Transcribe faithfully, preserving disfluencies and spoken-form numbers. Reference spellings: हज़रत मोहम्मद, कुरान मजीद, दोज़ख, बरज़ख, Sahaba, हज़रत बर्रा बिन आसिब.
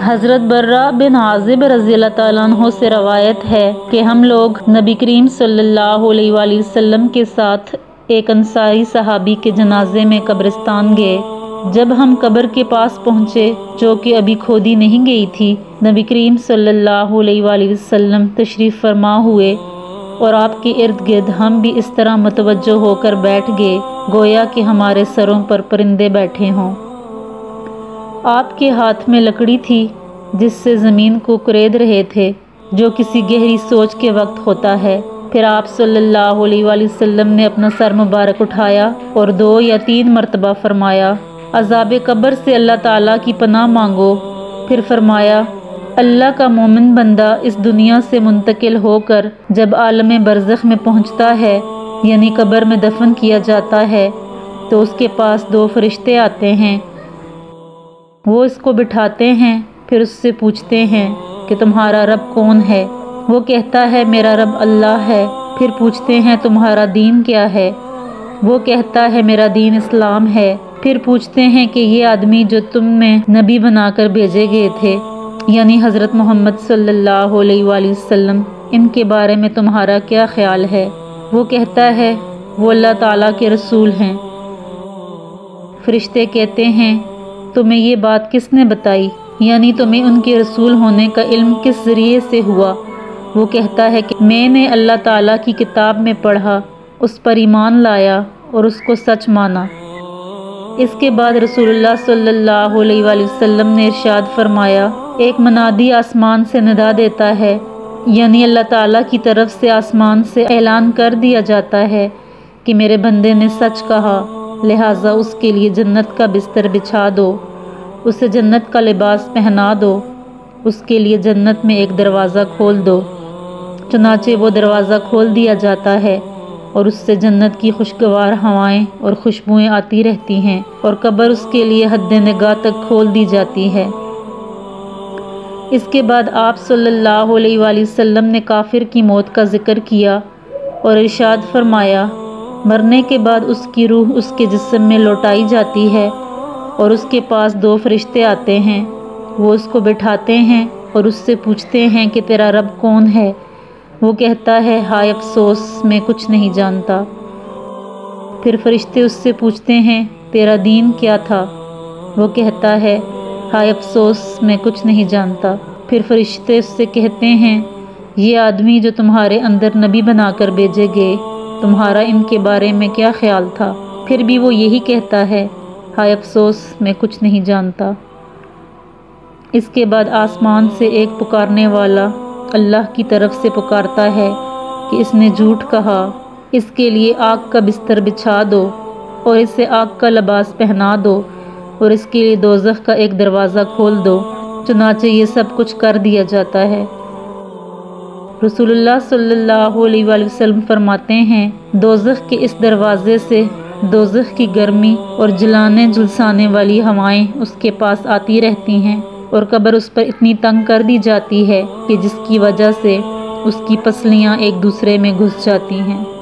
हज़रत बर्रा बिन आसिब रज़ियल्लाहु तआला अन्हु से रवायत है कि हम लोग नबी करीम सल्लल्लाहु अलैहि वसल्लम के साथ एक अंसारी सहाबी के जनाजे में कब्रिस्तान गए। जब हम कब्र के पास पहुँचे जो कि अभी खोदी नहीं गई थी, नबी करीम सल्लल्लाहु अलैहि वसल्लम तशरीफ़ फरमा हुए और आपके इर्द गिर्द हम भी इस तरह मतवज्जो होकर बैठ गए गोया कि हमारे सरों पर परिंदे बैठे हों। आपके हाथ में लकड़ी थी जिससे ज़मीन को कुरेद रहे थे, जो किसी गहरी सोच के वक्त होता है। फिर आप सल्लल्लाहु अलैहि वसल्लम ने अपना सर मुबारक उठाया और दो या तीन मरतबा फरमाया, अज़ाबे कब्र से अल्लाह ताला की पनाह मांगो। फिर फरमाया, अल्लाह का मोमिन बंदा इस दुनिया से मुंतकिल होकर जब आलम बरज़ख में पहुँचता है यानी कब्र में दफन किया जाता है तो उसके पास दो फरिश्ते आते हैं। वो इसको बिठाते हैं, फिर उससे पूछते हैं कि तुम्हारा रब कौन है। वो कहता है मेरा रब अल्लाह है। फिर पूछते हैं तुम्हारा दीन क्या है। वो कहता है मेरा दीन इस्लाम है। फिर पूछते हैं कि ये आदमी जो तुम में नबी बनाकर भेजे गए थे यानी हज़रत मोहम्मद सल्लल्लाहु अलैहि वसल्लम, इनके बारे में तुम्हारा क्या ख्याल है। वो कहता है वो अल्लाह ताला के रसूल हैं। फरिश्ते कहते हैं तुम्हें ये बात किसने बताई, यानी तुम्हें उनके रसूल होने का इल्म किस ज़रिए से हुआ। वो कहता है कि मैंने अल्लाह ताला की किताब में पढ़ा, उस पर ईमान लाया और उसको सच माना। इसके बाद रसूलुल्लाह सल्लल्लाहु अलैहि वसल्लम ने इरशाद फरमाया, एक मनादी आसमान से निदा देता है यानी अल्लाह ताला की तरफ से आसमान से ऐलान कर दिया जाता है कि मेरे बंदे ने सच कहा, लिहाजा उसके लिए जन्नत का बिस्तर बिछा दो, उसे जन्नत का लिबास पहना दो, उसके लिए जन्नत में एक दरवाज़ा खोल दो। चुनाचे वो दरवाज़ा खोल दिया जाता है और उससे जन्नत की खुशगवार हवाएं और खुशबुएं आती रहती हैं और कब्र उसके लिए हद निगाह तक खोल दी जाती है। इसके बाद आप सल्लल्लाहु अलैहि वसल्लम ने काफिर की मौत का ज़िक्र किया और इरशाद फरमाया, मरने के बाद उसकी रूह उसके जिस्म में लौटाई जाती है और उसके पास दो फरिश्ते आते हैं। वो उसको बिठाते हैं और उससे पूछते हैं कि तेरा रब कौन है। वो कहता है हाय अफसोस, मैं कुछ नहीं जानता। फिर फरिश्ते उससे पूछते हैं तेरा दीन क्या था। वो कहता है हाय अफसोस, मैं कुछ नहीं जानता। फिर फरिश्ते उससे कहते हैं ये आदमी जो तुम्हारे अंदर नबी बनाकर भेजे गए, तुम्हारा इनके बारे में क्या ख्याल था। फिर भी वो यही कहता है हाय अफसोस, मैं कुछ नहीं जानता। इसके बाद आसमान से एक पुकारने वाला अल्लाह की तरफ से पुकारता है कि इसने झूठ कहा, इसके लिए आग का बिस्तर बिछा दो और इसे आग का लिबास पहना दो और इसके लिए दोज़ख का एक दरवाज़ा खोल दो। चुनाचे ये सब कुछ कर दिया जाता है। रसूलुल्लाह सल्लल्लाहु अलैहि वसल्लम फरमाते हैं दोज़ख के इस दरवाज़े से दोज़ख की गर्मी और जलाने जुलसाने वाली हवाएं उसके पास आती रहती हैं और कब्र उस पर इतनी तंग कर दी जाती है कि जिसकी वजह से उसकी पसलियां एक दूसरे में घुस जाती हैं।